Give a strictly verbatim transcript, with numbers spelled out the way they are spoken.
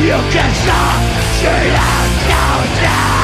You can stop, you don't know now.